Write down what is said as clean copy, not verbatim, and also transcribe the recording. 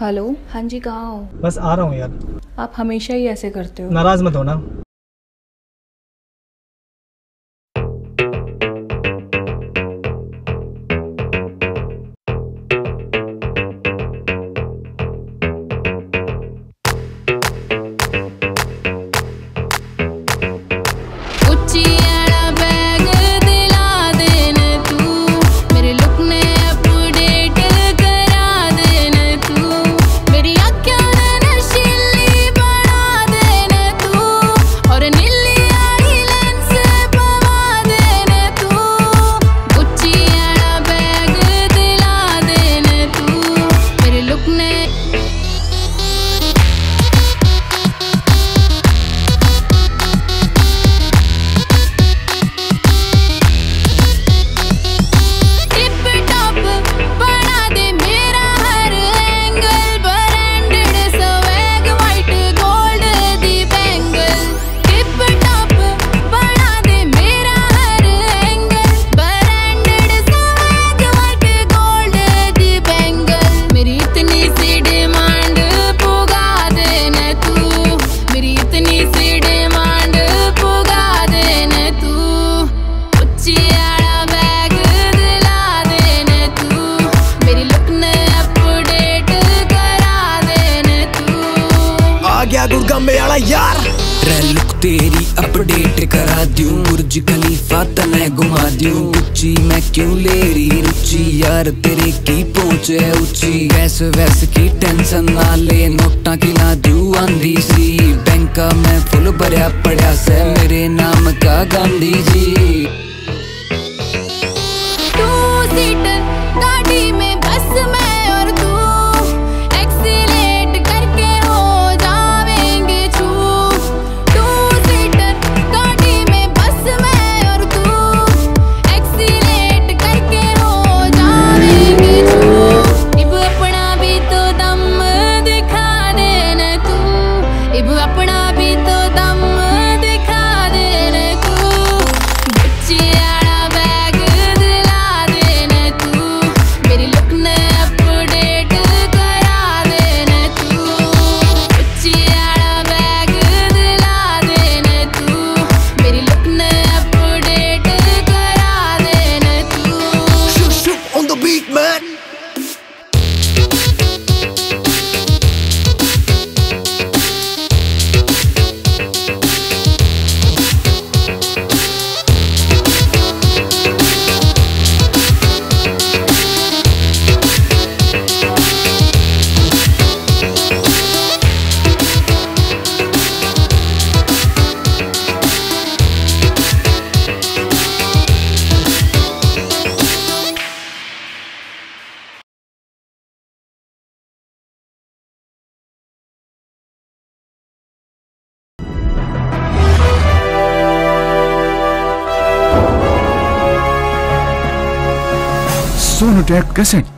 Hello, हाँ जी कहाँ हो? बस आ रहा हूँ यार। आप हमेशा ही ऐसे करते हो। नाराज मत हो ना। यार लुक तेरी अपडेट करा दूं, बुर्ज खलीफा तने घुमा दूं। रुचि मैं क्यों ले रही रुचि, यार तेरे की पहुंच है ऊंची। वैस वैस की टेंशन ना ले, नोटा की ना दू आंधी सी। बैंक का मैं फुल भरया पड़ा से, मेरे नाम का गांधी जी। सोनू कैसे?